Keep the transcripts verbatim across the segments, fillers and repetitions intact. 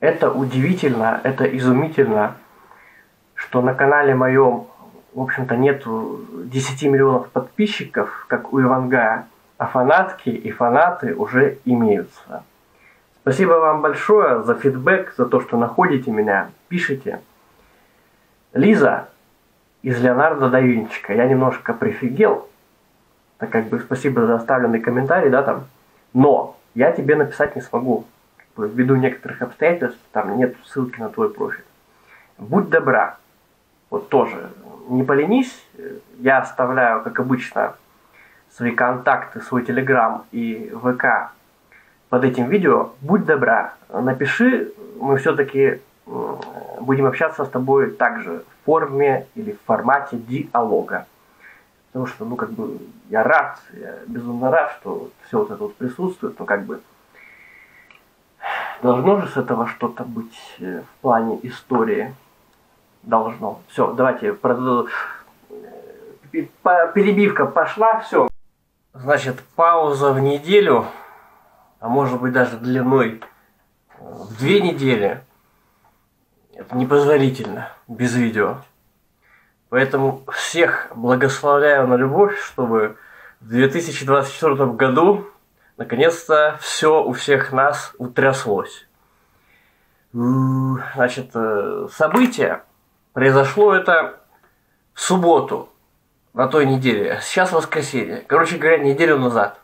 Это удивительно, это изумительно, что на канале моем, в общем-то, нету десяти миллионов подписчиков, как у Иванга, а фанатки и фанаты уже имеются. Спасибо вам большое за фидбэк, за то, что находите меня, пишите. Лиза из Леонардо да Винчика. Я немножко прифигел, так как бы спасибо за оставленный комментарий, да, там. Но я тебе написать не смогу. Ввиду некоторых обстоятельств, там нет ссылки на твой профиль. Будь добра, вот тоже, не поленись, я оставляю, как обычно, свои контакты, свой телеграм и ВК под этим видео. Будь добра, напиши, мы все-таки будем общаться с тобой также в форме или в формате диалога. Потому что, ну, как бы, я рад, я безумно рад, что все вот это вот присутствует, но как бы должно же с этого что-то быть в плане истории. Должно. Все, давайте. Перебивка пошла, все. Значит, пауза в неделю, а может быть даже длиной в две недели. Это непозволительно без видео. Поэтому всех благословляю на любовь, чтобы в две тысячи двадцать четвёртом году наконец-то все у всех нас утряслось. Значит, событие произошло это в субботу на той неделе. Сейчас воскресенье. Короче говоря, неделю назад.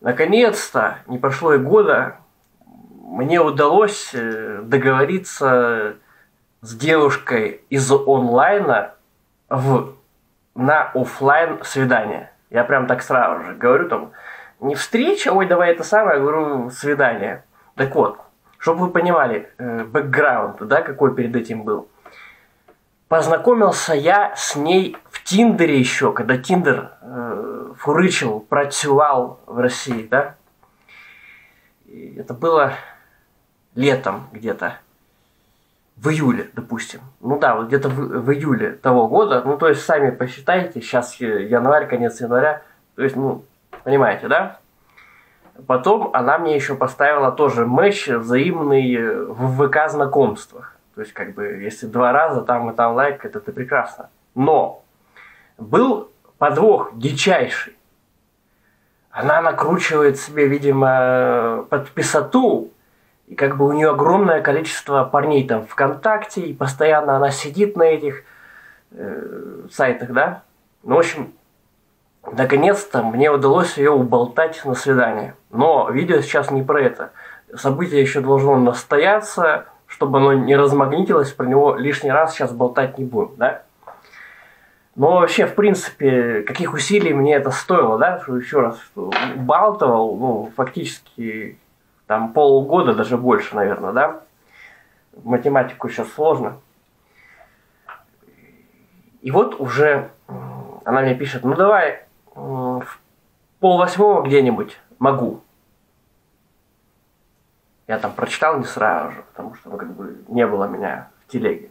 Наконец-то, не прошло и года, мне удалось договориться с девушкой из онлайна в, на офлайн свидание. Я прям так сразу же говорю, там, не встреча, ой, давай это самое, я говорю, свидание. Так вот, чтобы вы понимали э, бэкграунд, да, какой перед этим был. Познакомился я с ней в Тиндере еще, когда Тиндер э, фурычил, протевал в России, да. И это было летом где-то, в июле, допустим. Ну да, вот где-то в, в июле того года. Ну, то есть, сами посчитайте, сейчас январь, конец января. То есть, ну, понимаете, да? Потом она мне еще поставила тоже матч взаимный в ВК знакомствах. То есть, как бы, если два раза там и там лайк, это, это прекрасно. Но был подвох дичайший. Она накручивает себе, видимо, подписоту. И как бы у нее огромное количество парней там ВКонтакте, и постоянно она сидит на этих э, сайтах, да? Ну, в общем, наконец-то мне удалось ее уболтать на свидание. Но видео сейчас не про это. Событие еще должно настояться, чтобы оно не размагнитилось, про него лишний раз сейчас болтать не будем, да? Но вообще, в принципе, каких усилий мне это стоило, да? Что еще раз, что болтал, ну, фактически... Там полгода, даже больше, наверное, да? Математику сейчас сложно. И вот уже она мне пишет, ну давай в полвосьмого где-нибудь могу. Я там прочитал не сразу же, потому что, ну, как бы не было меня в телеге.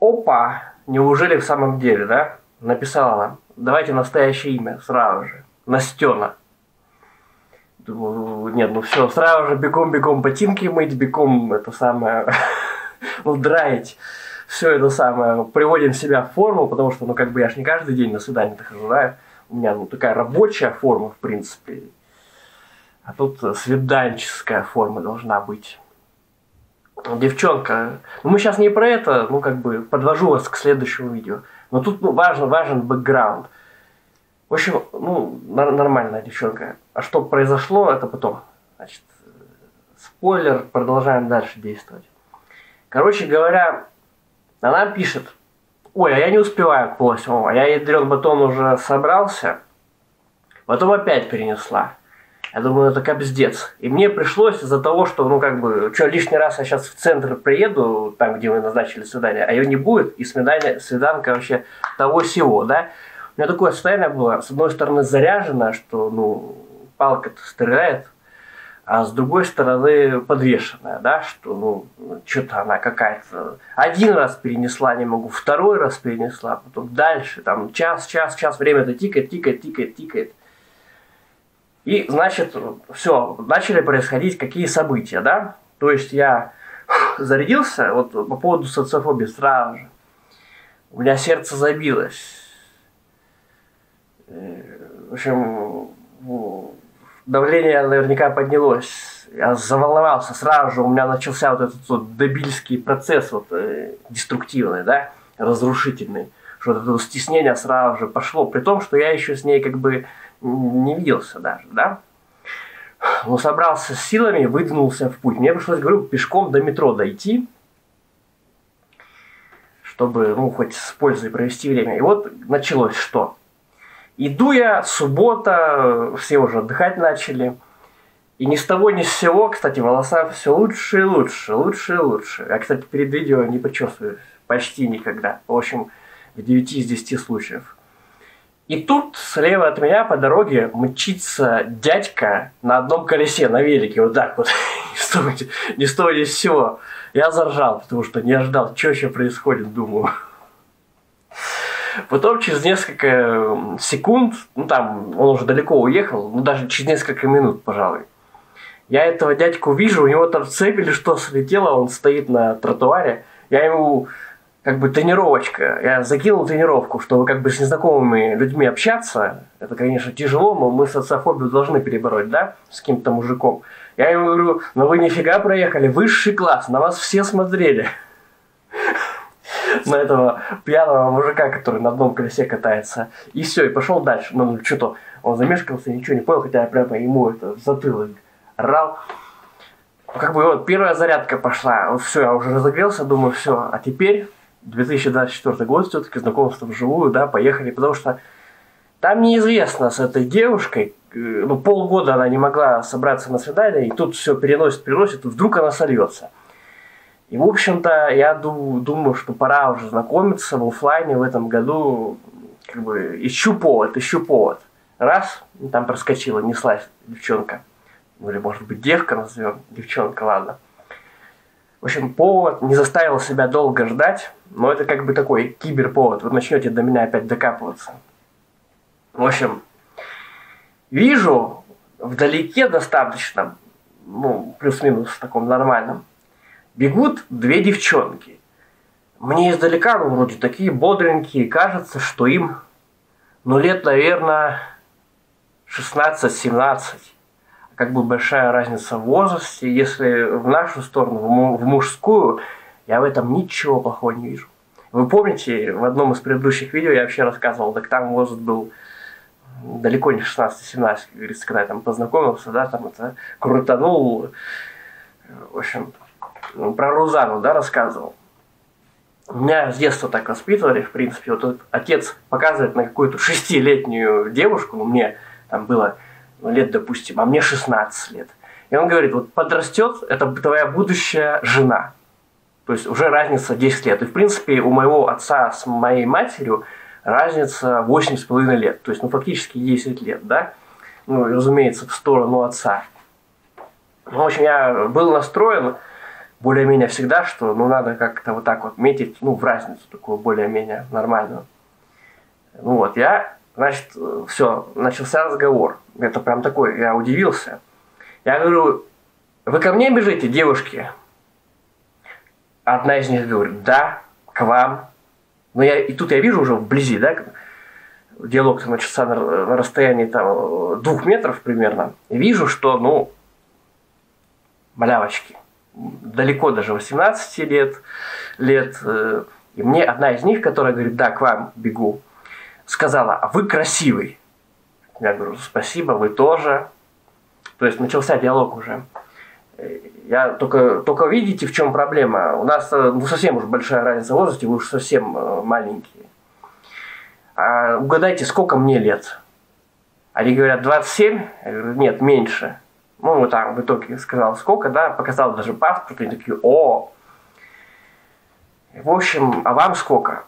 Опа, неужели в самом деле, да? Написала нам, давайте настоящее имя сразу же, Настена. Нет, ну все, сразу же бегом-бегом ботинки мыть, бегом это самое, ну, драить, все это самое, приводим себя в форму, потому что, ну, как бы я ж не каждый день на свидание-то хожу, да, у меня, ну, такая рабочая форма, в принципе, а тут свиданческая форма должна быть. Девчонка, ну, мы сейчас не про это, ну, как бы, подвожу вас к следующему видео, но тут, ну, важен, важен бэкграунд. В общем, ну, нормальная девчонка. А что произошло, это потом. Значит, спойлер, продолжаем дальше действовать. Короче говоря, она пишет, ой, а я не успеваю к полвосьмого, я ядрен батон уже собрался, потом опять перенесла. Я думаю, это капздец. И мне пришлось из-за того, что, ну, как бы, что, лишний раз я сейчас в центр приеду, там, где мы назначили свидание, а ее не будет, и свидание, свиданка вообще того-сего, да? У меня такое состояние было, с одной стороны заряжено, что, ну, палка-то стреляет, а с другой стороны подвешенная, да, что, ну, что-то она какая-то... Один раз перенесла, не могу, второй раз перенесла, потом дальше, там, час, час, час, время-то тикает, тикает, тикает, тикает. И, значит, все, начали происходить какие события, да? То есть я зарядился, вот по поводу социофобии сразу же. У меня сердце забилось. В общем, давление наверняка поднялось. Я заволновался сразу же, у меня начался вот этот вот дебильский процесс, вот, э, деструктивный, да, разрушительный. Что вот это стеснение сразу же пошло, при том, что я еще с ней как бы не виделся даже, да. Но собрался с силами, выдвинулся в путь. Мне пришлось, говорю, пешком до метро дойти, чтобы, ну, хоть с пользой провести время. И вот началось что. Иду я, суббота, все уже отдыхать начали. И ни с того, ни с сего, кстати, волоса все лучше и лучше, лучше и лучше. Я, кстати, перед видео не почувствую почти никогда. В общем, в девяти из десяти случаев. И тут слева от меня по дороге мчится дядька на одном колесе, на велике. Вот так вот, ни с того, ни с сего. Я заржал, потому что не ожидал, что еще происходит, думаю. Потом через несколько секунд, ну там он уже далеко уехал, ну даже через несколько минут, пожалуй. Я этого дядьку вижу, у него там цепь или что слетело, он стоит на тротуаре. Я ему, как бы, тренировочка, я закинул тренировку, чтобы как бы с незнакомыми людьми общаться. Это, конечно, тяжело, но мы социофобию должны перебороть, да, с каким-то мужиком. Я ему говорю, ну вы нифига проехали, высший класс, на вас все смотрели. На этого пьяного мужика, который на одном колесе катается. И все, и пошел дальше. Ну, что-то он замешкался, ничего не понял, хотя я прямо ему это в затылок орал. Как бы вот первая зарядка пошла. Вот все, я уже разогрелся, думаю, все. А теперь, две тысячи двадцать четвёртый год, все-таки знакомство вживую, да, поехали. Потому что там неизвестно с этой девушкой, ну, полгода она не могла собраться на свидание, и тут все переносит, переносит, и вдруг она сольется. И, в общем-то, я ду думаю, что пора уже знакомиться в офлайне в этом году. Как бы ищу повод, ищу повод. Раз, там проскочила, неслась девчонка. Ну, или, может быть, девка назовем. Девчонка, ладно. В общем, повод не заставил себя долго ждать. Но это как бы такой киберповод. Вы начнете до меня опять докапываться. В общем, вижу вдалеке достаточно, ну, плюс-минус в таком нормальном, бегут две девчонки. Мне издалека, ну, вроде такие бодренькие, кажется, что им, ну, лет, наверное, шестнадцать-семнадцать. Как бы большая разница в возрасте. Если в нашу сторону, в мужскую, я в этом ничего плохого не вижу. Вы помните, в одном из предыдущих видео я вообще рассказывал, так там возраст был далеко не шестнадцать-семнадцать, как говорится, когда я там познакомился, да, там это крутанул, в общем... Про Рузану, да, рассказывал. Меня с детства так воспитывали, в принципе. Вот отец показывает на какую-то шестилетнюю девушку, ну, мне там было, ну, лет, допустим, а мне шестнадцать лет. И он говорит, вот подрастет, это твоя будущая жена. То есть уже разница десять лет. И, в принципе, у моего отца с моей матерью разница восемь с половиной лет. То есть, ну, фактически десять лет, да? Ну, разумеется, в сторону отца. Ну, в общем, я был настроен... Более-менее всегда, что, ну, надо как-то вот так вот метить, ну, в разницу такую более-менее нормальную. Ну, вот, я, значит, все, начался разговор. Это прям такой, я удивился. Я говорю, вы ко мне бежите, девушки? Одна из них говорит, да, к вам. Но я, и тут я вижу уже вблизи, да, диалог начался на, на расстоянии, там, двух метров примерно. И вижу, что, ну, малявочки. Далеко даже восемнадцати лет, лет. И мне одна из них, которая говорит, да, к вам бегу, сказала, а вы красивый. Я говорю, спасибо, вы тоже. То есть начался диалог уже. Я только, только видите, в чем проблема. У нас, ну, совсем уж большая разница в возрасте, вы уж совсем маленькие. А угадайте, сколько мне лет? Они говорят, двадцать семь. Я говорю, нет, меньше. Ну, вот там в итоге сказал, сколько, да, показал даже паспорт, и они такие, о! В общем, а вам сколько?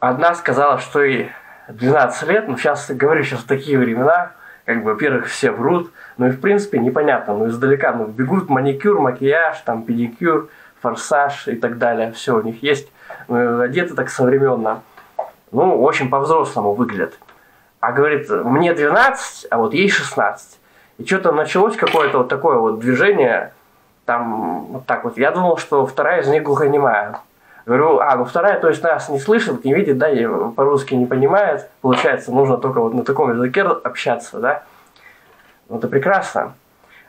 Одна сказала, что ей двенадцать лет, ну, сейчас, говорю, сейчас такие времена, как бы, во-первых, все врут, ну, и, в принципе, непонятно, ну, издалека, ну, бегут маникюр, макияж, там, педикюр, форсаж и так далее, все у них есть, ну, одеты так современно, ну, в общем, по-взрослому выглядят. А говорит, мне двенадцать, а вот ей шестнадцать. И что-то началось какое-то вот такое вот движение, там вот так вот. Я думал, что вторая из них глухонемая. Говорю, а, ну вторая, то есть нас не слышит, не видит, да, по-русски не понимает. Получается, нужно только вот на таком языке общаться, да. Ну это прекрасно.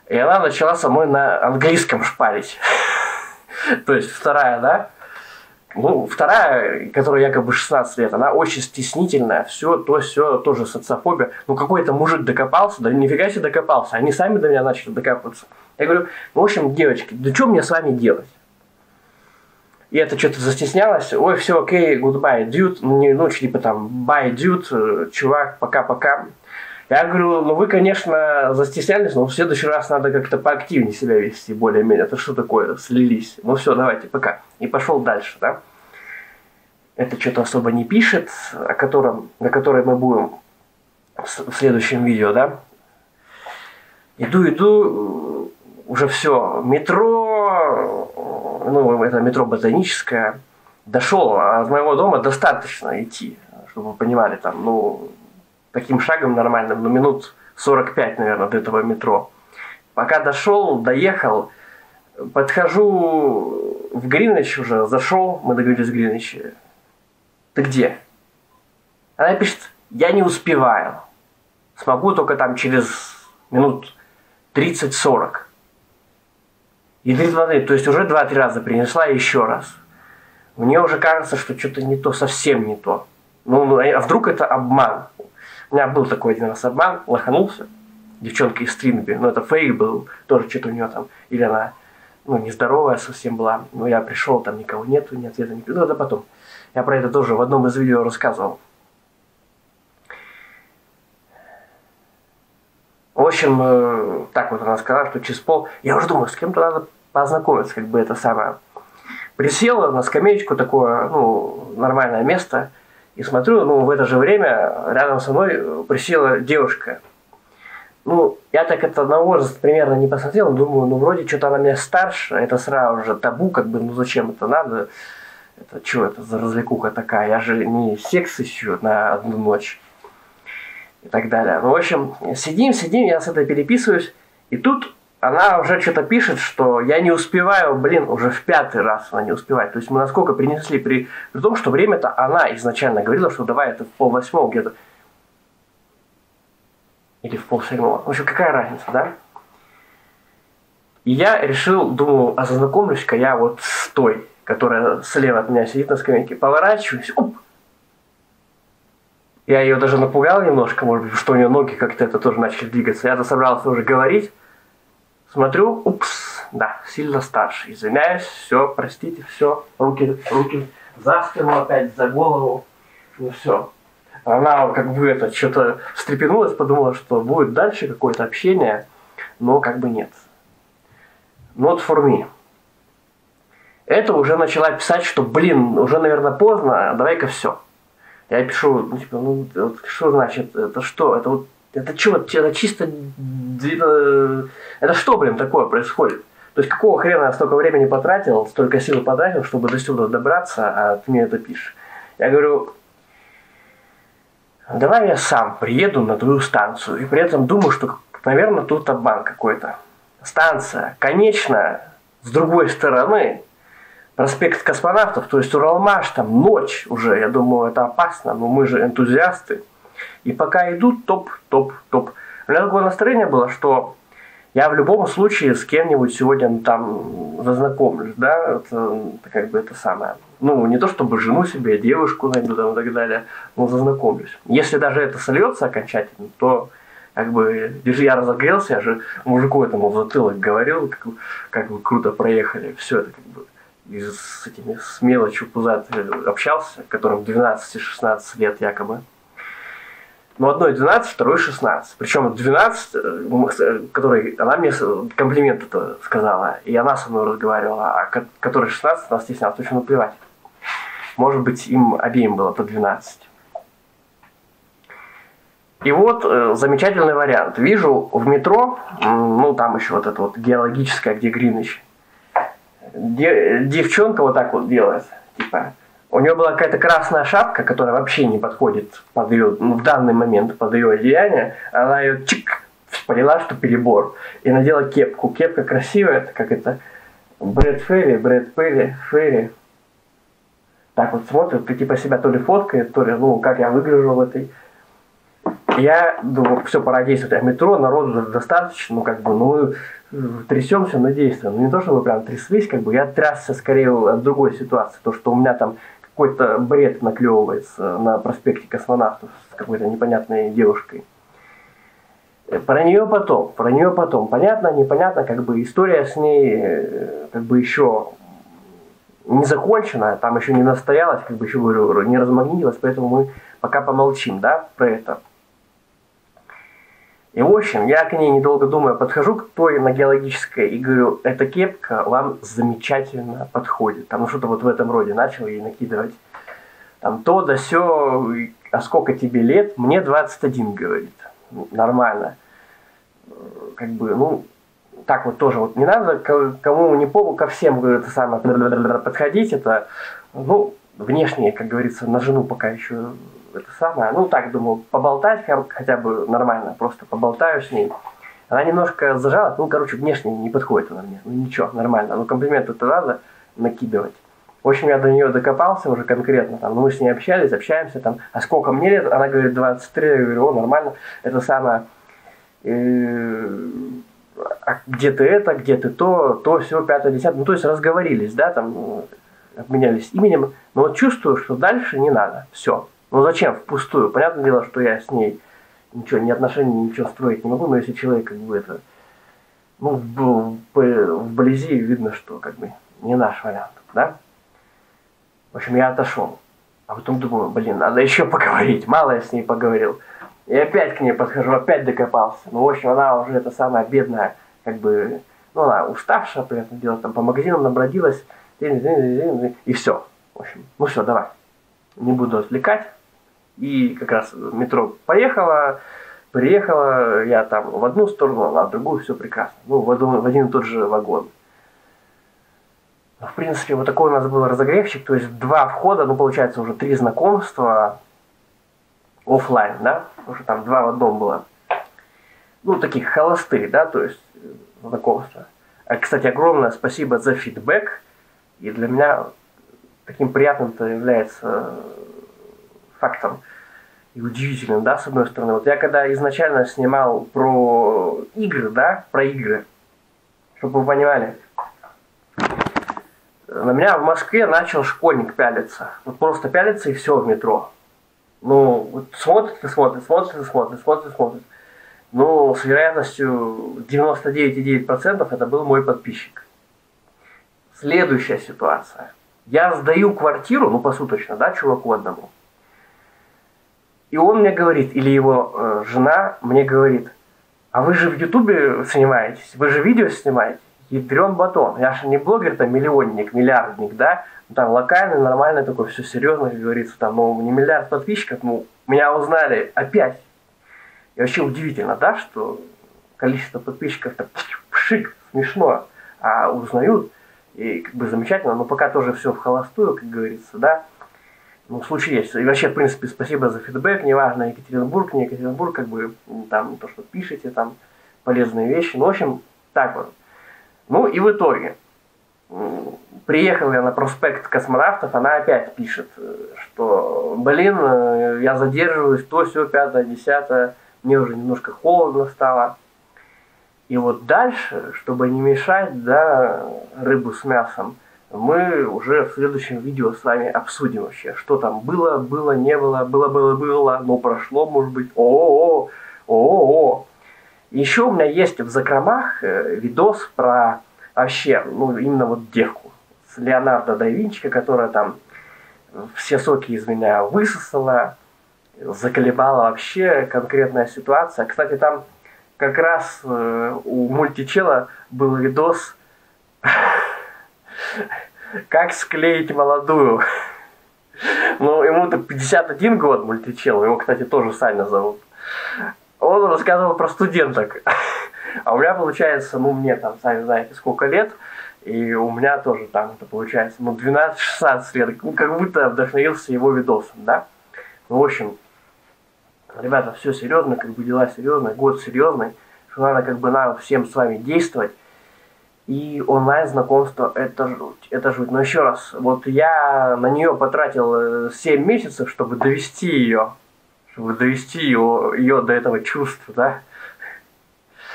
И она начала со мной на английском шпарить. То есть вторая, да. Ну, вторая, которая якобы шестнадцать лет, она очень стеснительная, все, то, все, тоже социофобия. Ну, какой-то мужик докопался, да нифига себе докопался, они сами до меня начали докапываться. Я говорю, в общем, девочки, да что мне с вами делать? И это что-то застеснялось, ой, все, окей, goodbye, dude, ну, типа там, bye, dude, чувак, пока-пока. Я говорю, ну, вы, конечно, застеснялись, но в следующий раз надо как-то поактивнее себя вести, более-менее. Это что такое, слились? Ну, все, давайте, пока. И пошел дальше, да. Это что-то особо не пишет, о котором, о которой мы будем в следующем видео, да. Иду, иду, уже все, метро, ну, это метро Ботаническое. Дошел, а от моего дома достаточно идти, чтобы вы понимали, там, ну... Таким шагом нормальным, ну, минут сорок пять, наверное, до этого метро. Пока дошел, доехал, подхожу в Гринич уже, зашел, мы договорились в Гриниче. Ты где? Она пишет, я не успеваю. Смогу только там через минут тридцать-сорок. И три воды, то есть уже два-три раза принесла еще раз. Мне уже кажется, что что-то не то, совсем не то. Ну, а вдруг это обман? У меня был такой один раз обман, лоханулся, девчонка из Тринби, но это фейк был, тоже что-то у нее там, или она, ну, нездоровая совсем была, но я пришел, там никого нету, ни ответа, ни... ну, это потом. Я про это тоже в одном из видео рассказывал. В общем, так вот она сказала, что через пол, я уже думаю, с кем-то надо познакомиться, как бы это самое. Присела на скамеечку, такое, ну, нормальное место. И смотрю, ну, в это же время рядом со мной присела девушка. Ну, я так это на возраст примерно не посмотрел, думаю, ну, вроде что-то она меня старше, это сразу же табу, как бы, ну, зачем это надо? Это что это за развлекуха такая? Я же не секс ищу на одну ночь и так далее. Ну, в общем, сидим, сидим, я с этой переписываюсь, и тут она уже что-то пишет, что я не успеваю, блин, уже в пятый раз она не успевает. То есть мы насколько принесли, при, при том, что время-то она изначально говорила, что давай это в полвосьмого где-то. Или в полседьмого. В общем, какая разница, да? И я решил, думаю, а зазнакомлюсь-ка я вот с той, которая слева от меня сидит на скамейке. Поворачиваюсь, оп! Я ее даже напугал немножко, может быть, что у нее ноги как-то это тоже начали двигаться. Я-то собрался уже говорить. Смотрю, упс, да, сильно старше, извиняюсь, все, простите, все, руки, руки за спину опять, за голову, ну все. Она как бы это, что-то встрепенулась, подумала, что будет дальше какое-то общение, но как бы нет. Not for me. Это уже начала писать, что, блин, уже, наверное, поздно, давай-ка все. Я пишу, ну, типа, ну, вот, что значит, это что, это вот, это что, это чисто... Это что, блин, такое происходит? То есть, какого хрена я столько времени потратил, столько сил потратил, чтобы до сюда добраться, а ты мне это пишешь? Я говорю, давай я сам приеду на твою станцию. И при этом думаю, что, наверное, тут обман какой-то. Станция, конечно, с другой стороны, проспект Космонавтов, то есть Уралмаш, там ночь уже, я думаю, это опасно, но мы же энтузиасты. И пока идут, топ, топ, топ. У меня такое настроение было, что я в любом случае с кем-нибудь сегодня там зазнакомлюсь, да, это, это как бы это самое. Ну, не то чтобы жену себе, девушку найду там и так далее, но зазнакомлюсь. Если даже это сольется окончательно, то как бы, держи, я разогрелся, я же мужику этому в затылок говорил, как, как вы круто проехали, все это как бы. И с этими с мелочью пузатыми общался, которым двенадцать-шестнадцать лет якобы. Но одной двенадцать, второй шестнадцать. Причем двенадцать, который, она мне комплимент это сказала, и она со мной разговаривала, а который шестнадцать, она стеснялась, точно наплевать. Может быть, им обеим было по двенадцать. И вот замечательный вариант. Вижу в метро, ну там еще вот это вот геологическое, где Гринич, девчонка вот так вот делает, типа... У нее была какая-то красная шапка, которая вообще не подходит под ее, ну, в данный момент под ее одеяние. Она ее чик поняла, что перебор, и надела кепку. Кепка красивая, это как это, Брэд Фэри, Брэд Фэри, Фэри. Так вот смотрит, ты типа себя то ли фоткает, то ли, ну, как я выгляжу в этой. Я думаю, все, пора действовать. А метро, народу достаточно, ну, как бы, ну, трясемся, но действуем. Ну, не то, что мы прям тряслись, как бы, я трясся скорее от другой ситуации. То, что у меня там какой-то бред наклевывается на проспекте Космонавтов с какой-то непонятной девушкой. Про нее потом, про нее потом. Понятно, непонятно, как бы, история с ней, как бы, еще не закончена, там еще не настоялась, как бы, еще, говорю, не размагнитилась, поэтому мы пока помолчим, да, про это. И в общем, я к ней, недолго думая, подхожу к той на геологической и говорю, эта кепка вам замечательно подходит. Там ну, что-то вот в этом роде начал ей накидывать. Там то да сё, а сколько тебе лет? Мне двадцать один, говорит. Нормально. Как бы, ну, так вот тоже вот не надо, кому не пову, ко всем, говорю, это самое, подходить, это, ну, внешне, как говорится, на жену пока еще... это самое, ну так, думаю, поболтать хотя бы нормально, просто поболтаю с ней. Она немножко зажала, ну, короче, внешне не подходит она мне, ну ничего, нормально, ну комплимент это надо накидывать. В общем, я до нее докопался уже конкретно, там, ну, мы с ней общались, общаемся, там, а сколько мне лет? Она говорит, двадцать три, я говорю, о, нормально, это самое, а где ты это, где ты то, то, все, пятое, десятое, ну, то есть разговорились, да, там, обменялись именем, но вот чувствую, что дальше не надо, все. Ну зачем впустую? Понятное дело, что я с ней ничего, ни отношений, ничего строить не могу, но если человек как бы это, ну, вблизи видно, что как бы не наш вариант, да? В общем, я отошел. А потом думаю, блин, надо еще поговорить, мало я с ней поговорил. И опять к ней подхожу, опять докопался. Ну, в общем, она уже эта самая бедная, как бы, ну, она уставшая, понятное дело, там по магазинам набродилась, и все. В общем, ну все, давай. Не буду отвлекать. И как раз метро поехало, приехало, я там в одну сторону, а в другую, все прекрасно. Ну, в, одну, в один и тот же вагон. Но, в принципе, вот такой у нас был разогревчик, то есть два входа, ну, получается, уже три знакомства офлайн, да, потому что там два в одном было. Ну, таких холостых, да, то есть знакомства. А, кстати, огромное спасибо за фидбэк, и для меня таким приятным-то является фактом и удивительным, да, с одной стороны. Вот я когда изначально снимал про игры, да, про игры, чтобы вы понимали, на меня в Москве начал школьник пялиться. Вот просто пялится и все в метро. Ну, вот смотрит и смотрит, смотрит и смотрит, смотрит и смотрит. Ну, с вероятностью девяносто девять и девять десятых процента это был мой подписчик. Следующая ситуация. Я сдаю квартиру, ну, посуточно, да, чуваку одному. И он мне говорит, или его э, жена мне говорит, а вы же в Ютубе снимаетесь, вы же видео снимаете. Ядрен батон. Я же не блогер, там, миллионник, миллиардник, да. Ну, там, локальный, нормальный такой, все серьезно, как говорится, там, ну, не миллиард подписчиков, ну, меня узнали опять. И вообще удивительно, да, что количество подписчиков так пшик, смешно, а узнают. И как бы замечательно, но пока тоже все в холостую, как говорится, да. Ну, случай есть. И вообще, в принципе, спасибо за фидбэк, неважно, Екатеринбург, не Екатеринбург, как бы, там, то, что пишете, там, полезные вещи. Ну, в общем, так вот. Ну, и в итоге, приехал я на проспект Космонавтов, она опять пишет, что, блин, я задерживаюсь, то, все, пятое, десятое, мне уже немножко холодно стало. И вот дальше, чтобы не мешать, да, рыбу с мясом, мы уже в следующем видео с вами обсудим вообще, что там было, было, не было, было, было, было, но прошло, может быть, о-о-о, о-о-о. Еще у меня есть в закромах видос про вообще, ну, именно вот девку с Леонардо да Винчи, которая там все соки из меня высосала, заколебала вообще конкретная ситуация. Кстати, там... Как раз э, у Мультичела был видос «Как склеить молодую». Ну, ему-то пятьдесят один год, Мультичелу, его, кстати, тоже Саня зовут. Он рассказывал про студенток. А у меня, получается, ну, мне там, сами знаете, сколько лет, и у меня тоже там, это получается, ну, двенадцать-шестнадцать лет. Ну, как будто вдохновился его видосом, да? Ну, в общем... Ребята, все серьезно, как бы дела серьезные, год серьезный. что надо как бы нам всем с вами действовать. И онлайн-знакомство — это жуть, это жуть. Но еще раз, вот я на нее потратил семь месяцев, чтобы довести ее, чтобы довести ее, ее до этого чувства, да,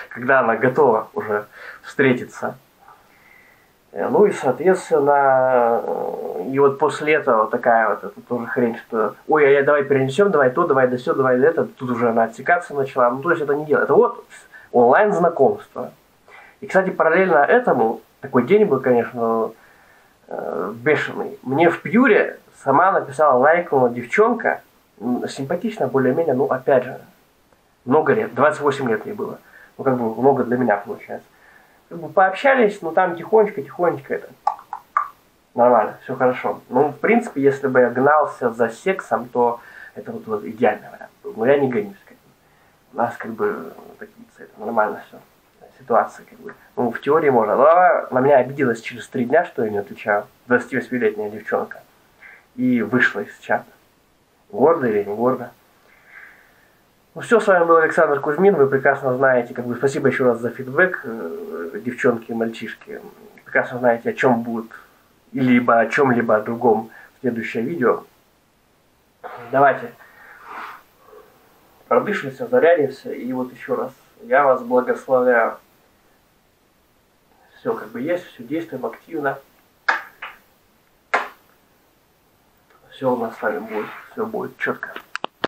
когда она готова уже встретиться. Ну и, соответственно, и вот после этого такая вот это тоже хрень, что ой, а я давай перенесем, давай то, давай да все, давай да это, тут уже она отсекаться начала. Ну, то есть это не дело. Это вот онлайн-знакомство. И, кстати, параллельно этому, такой день был, конечно, бешеный. Мне в Пьюре сама написала, лайкнула девчонка, симпатичная более-менее, ну, опять же, много лет, двадцать восемь лет ей было. Ну, как бы много для меня получается. Как бы пообщались, но там тихонечко-тихонечко это нормально, все хорошо. Ну, в принципе, если бы я гнался за сексом, то это вот, вот идеальный вариант был. Но я не гонюсь, как бы. У нас как бы такие цели, нормально все. Ситуация как бы. Ну, в теории можно. Но она на меня обиделась через три дня, что я не отвечаю. двадцативосьмилетняя девчонка. И вышла из чата. Гордо или не гордо. Ну все, с вами был Александр Кузьмин, вы прекрасно знаете, как бы спасибо еще раз за фидбэк, девчонки и мальчишки, прекрасно знаете, о чем будет, либо о чем-либо другом следующее видео. Давайте продышимся, зарядимся, и вот еще раз, я вас благословляю. Все как бы есть, все действуем активно. Все у нас с вами будет, все будет четко.